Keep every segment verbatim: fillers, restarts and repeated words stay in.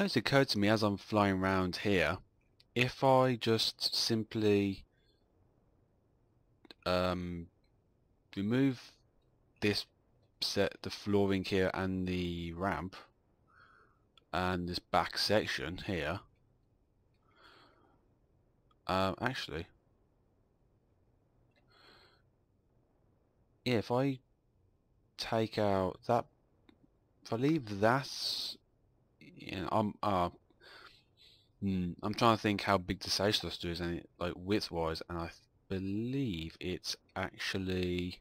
know, it's occurred to me as I'm flying around here, if I just simply um, remove this set, the flooring here and the ramp and this back section here, um, actually, yeah, if I take out that, if I leave that, you know, I'm uh, mm, I'm trying to think how big the Sage Thruster is, and it, like width-wise, and I believe it's actually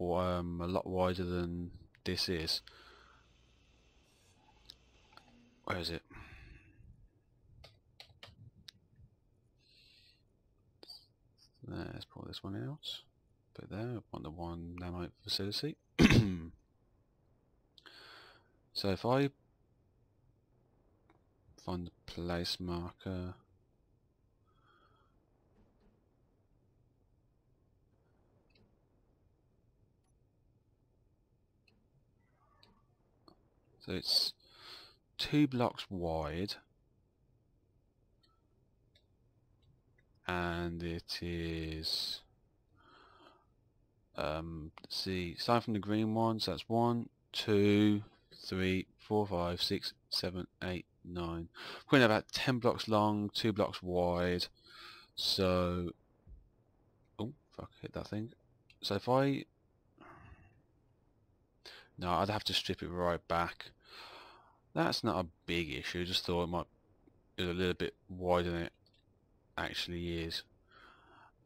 um, a lot wider than this is. Where is it? Let's pull this one out. Put it there on the one nanite facility. So if I find the place marker, so it's two blocks wide, and it is. Um, let's see, starting from the green one, so that's one, two, three, four, five, six, seven, eight, nine. We're going to have about ten blocks long, two blocks wide. So, oh fuck, hit that thing. So if I, no, I'd have to strip it right back. That's not a big issue. Just thought it might be a little bit wider than it actually is.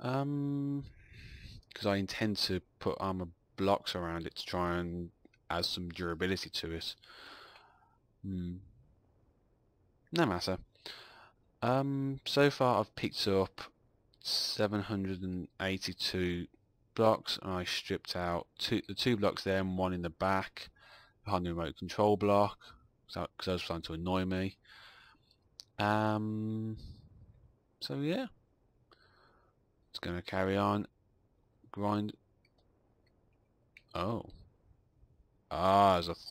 Um. Because I intend to put armor blocks around it to try and add some durability to it. Mm. No matter. Um, so far I've picked up seven hundred eighty-two blocks, and I stripped out two, the two blocks there and one in the back behind the remote control block, because that was starting to annoy me. Um, so yeah, it's going to carry on. Grind. Oh. Ah, there's a th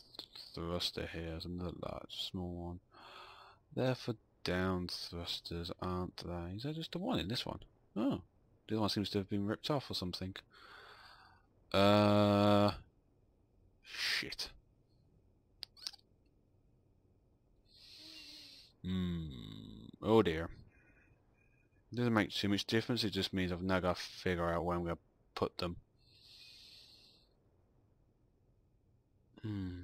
thruster here. There's another large, small one. They're for down thrusters, aren't they? Is there just the one in this one? Oh. The other one seems to have been ripped off or something. Uh. Shit. Hmm. Oh dear. It doesn't make too much difference. It just means I've now got to figure out where I'm going to put them. Hmm.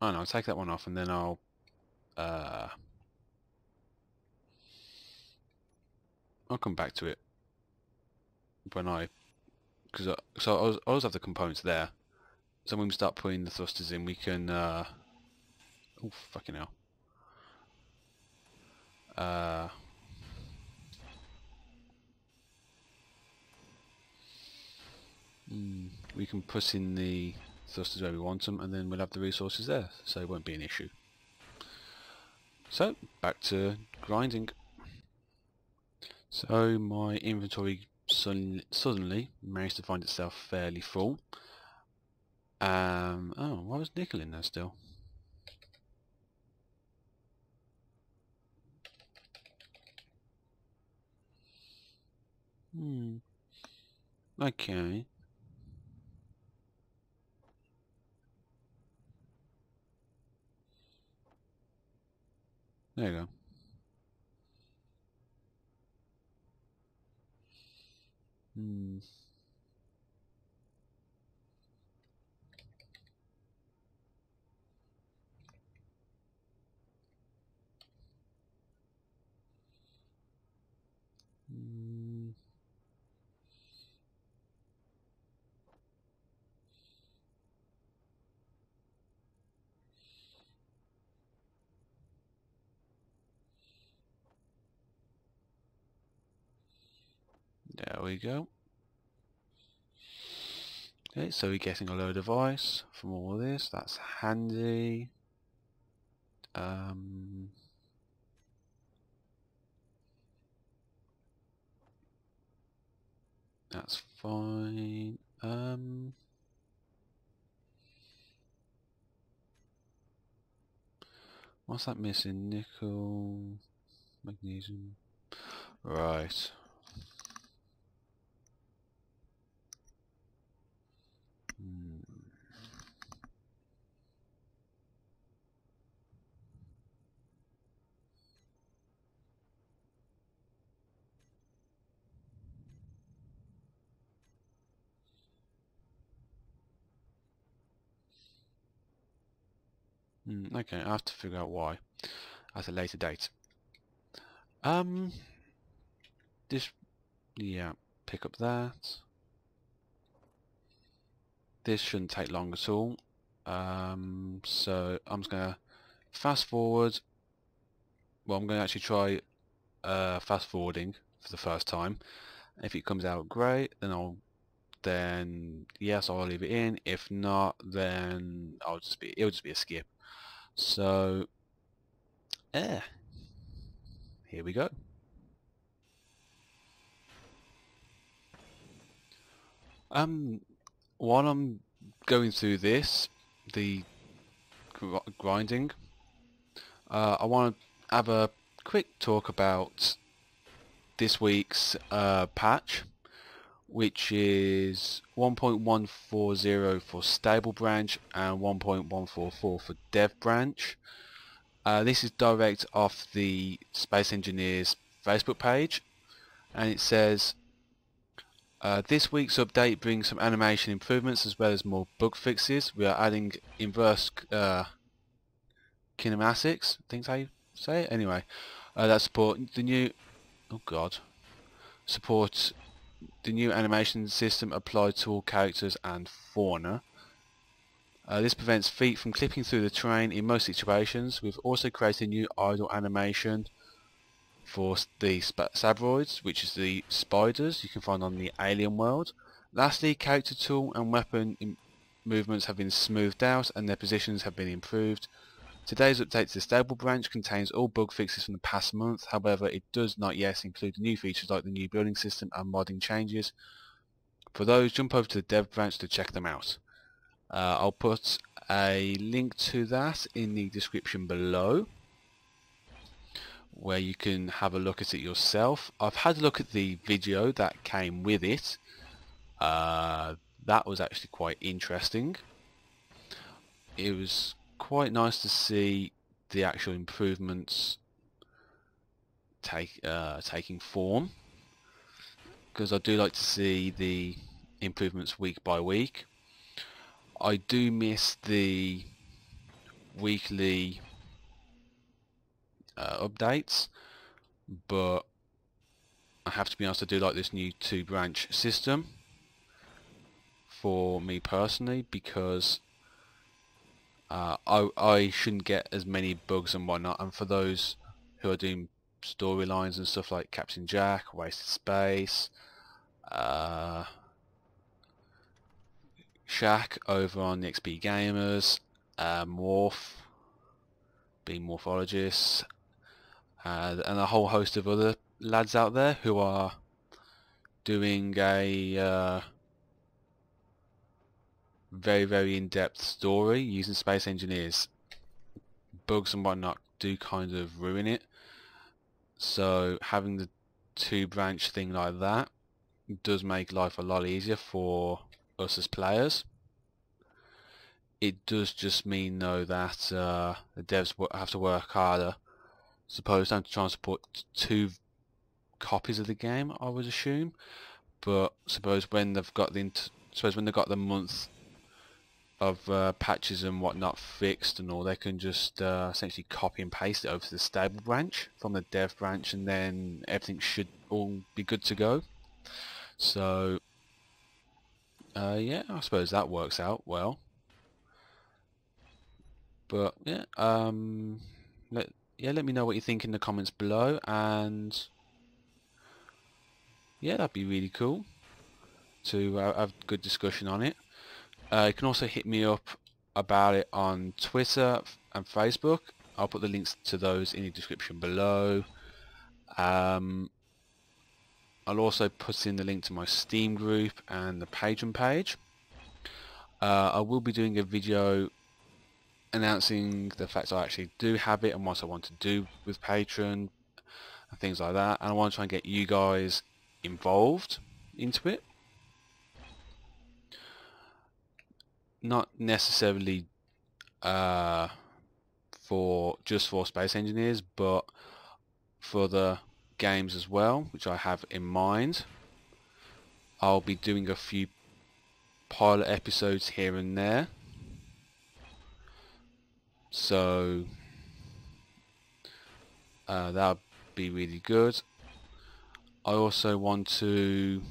I don't know, I'll take that one off and then I'll uh, I'll come back to it when I, because I, so I always, I always have the components there, so when we start putting the thrusters in we can uh, oh fucking hell uh, Mm, we can put in the thrusters where we want them, and then we'll have the resources there, so it won't be an issue. So, back to grinding. So, my inventory suddenly, suddenly managed to find itself fairly full. Um, oh, why was nickel in there still? Hmm. Okay. There you go. Hmm. Hmm. There we go. Okay, so we're getting a load of ice from all of this. That's handy. Um, that's fine. Um, What's that missing? Nickel, magnesium. Right. Hmm. Mm, okay, I have to figure out why at a later date. Um, this, yeah, pick up that. This shouldn't take long at all. Um, so I'm just gonna fast forward. Well, I'm gonna actually try uh, fast forwarding for the first time. If it comes out great, then I'll. Then yes, I'll leave it in. If not, then I'll just be. It'll just be a skip. So, eh, here we go. Um, while I'm going through this, the gr grinding, uh, I want to have a quick talk about this week's uh, patch, which is one point one four zero for stable branch and one point one four four for dev branch. Uh, this is direct off the Space Engineers Facebook page, and it says uh, this week's update brings some animation improvements as well as more bug fixes. We are adding inverse uh, kinematics, I think that's how you say it, anyway, uh, that support the new oh god support the new animation system applied to all characters and fauna. Uh, this prevents feet from clipping through the terrain in most situations. We've also created a new idle animation for the sabroids, which is the spiders you can find on the alien world. Lastly, character tool and weapon movements have been smoothed out and their positions have been improved. Today's update to the stable branch contains all bug fixes from the past month. However, it does not yet include new features like the new building system and modding changes. For those, jump over to the dev branch to check them out. Uh, I'll put a link to that in the description below, where you can have a look at it yourself. I've had a look at the video that came with it. Uh, that was actually quite interesting. It was quite nice to see the actual improvements take uh, taking form, because I do like to see the improvements week by week. I do miss the weekly uh, updates, but I have to be honest, I do like this new two branch system for me personally, because Uh, I, I shouldn't get as many bugs and whatnot, and for those who are doing storylines and stuff like Captain Jack, Wasted Space, uh, Shaq over on the X P Gamers, uh, Morph, being morphologists, uh, and a whole host of other lads out there who are doing a uh, very very in-depth story using Space Engineers. Bugs and whatnot do kind of ruin it, so having the two branch thing like that does make life a lot easier for us as players. It does just mean though that uh, the devs have to work harder. Suppose I'm to try and support two copies of the game, I would assume, but suppose when they've got the suppose when they've got the month of uh, patches and whatnot fixed and all, they can just uh, essentially copy and paste it over to the stable branch from the dev branch, and then everything should all be good to go. So uh, yeah, I suppose that works out well. But yeah, um, let, yeah, let me know what you think in the comments below, and yeah, that'd be really cool to uh, have a good discussion on it. Uh, you can also hit me up about it on Twitter and Facebook. I'll put the links to those in the description below. Um, I'll also put in the link to my Steam group and the Patreon page. Uh, I will be doing a video announcing the fact I actually do have it and what I want to do with Patreon and things like that, and I want to try and get you guys involved into it. Not necessarily uh, for just for Space Engineers, but for the games as well, which I have in mind. I'll be doing a few pilot episodes here and there, so uh, that'll be really good. I also want to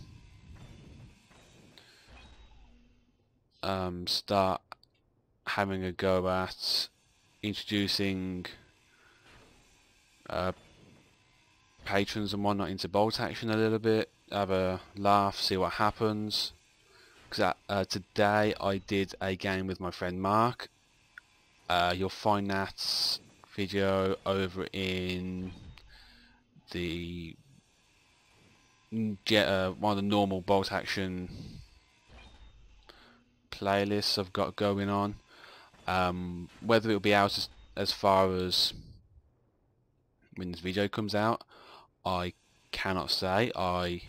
um, start having a go at introducing uh, patrons and whatnot into bolt action a little bit, have a laugh, see what happens. Because uh, today I did a game with my friend Mark. Uh, you'll find that video over in the uh, one of the normal bolt action playlists I've got going on. Um, whether it'll be out as, as far as when this video comes out, I cannot say. I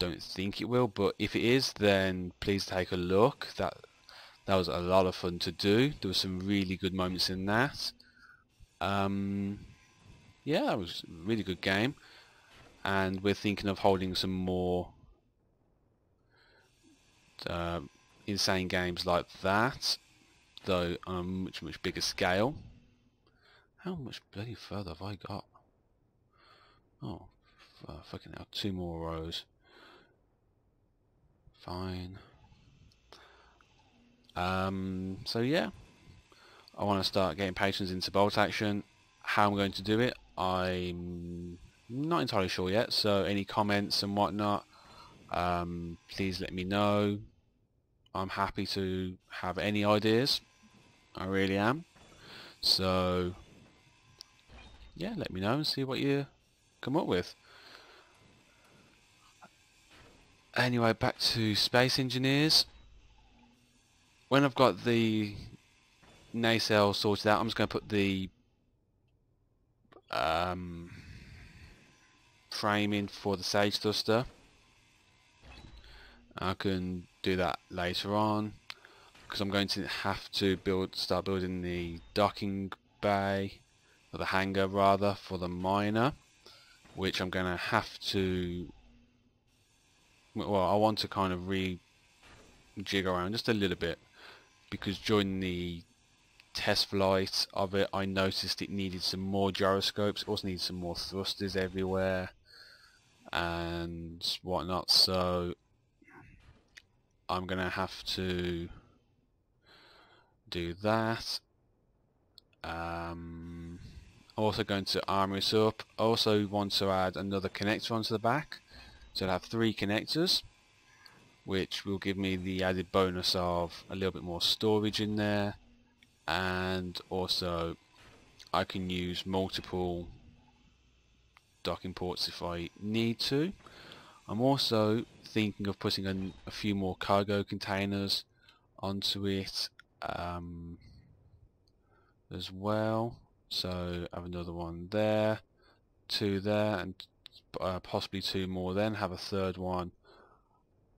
don't think it will, but if it is, then please take a look. That that was a lot of fun to do. There were some really good moments in that. Um, yeah, it was a really good game, and we're thinking of holding some more uh, insane games like that, though on a much much bigger scale. How much bloody further have I got? Oh, uh, fucking hell, two more rows. Fine. Um, so yeah, I want to start getting patrons into bolt action. How I'm going to do it, I'm not entirely sure yet, so any comments and whatnot, um, please let me know. I'm happy to have any ideas, I really am. So yeah, let me know and see what you come up with. Anyway, back to Space Engineers. When I've got the nacelle sorted out, I'm just going to put the um, frame in for the Sage Thruster. I can do that later on, because I'm going to have to build, start building the docking bay, or the hangar rather, for the miner, which I'm going to have to, well, I want to kind of rejig around just a little bit, because during the test flight of it I noticed it needed some more gyroscopes, also needed some more thrusters everywhere and whatnot, so I'm gonna have to do that. Um, I'm also going to armour this up. I also want to add another connector onto the back, so I'll have three connectors, which will give me the added bonus of a little bit more storage in there, and also I can use multiple docking ports if I need to. I'm also thinking of putting an, a few more cargo containers onto it um, as well, so I have another one there, two there, and Uh, possibly two more, then have a third one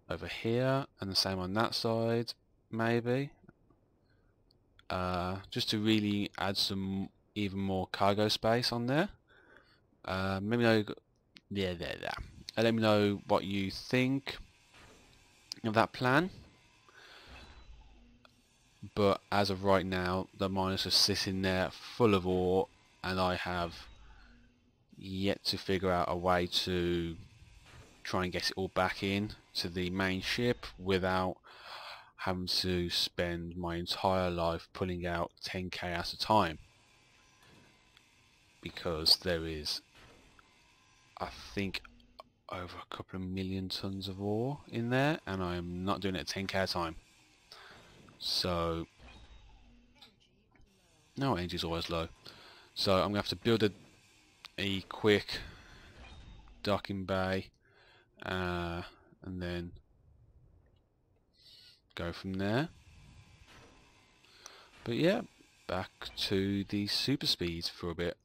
over here and the same on that side maybe, uh, just to really add some even more cargo space on there. Uh, let me know, yeah, there, there. Uh, let me know what you think of that plan, but as of right now the miners are sitting there full of ore, and I have yet to figure out a way to try and get it all back in to the main ship without having to spend my entire life pulling out ten K at a time, because there is, I think, over a couple of million tons of ore in there, and I am not doing it at ten K at a time. So no, energy is always low, so I'm gonna have to build a a quick docking bay uh, and then go from there. But yeah, back to the super speed for a bit.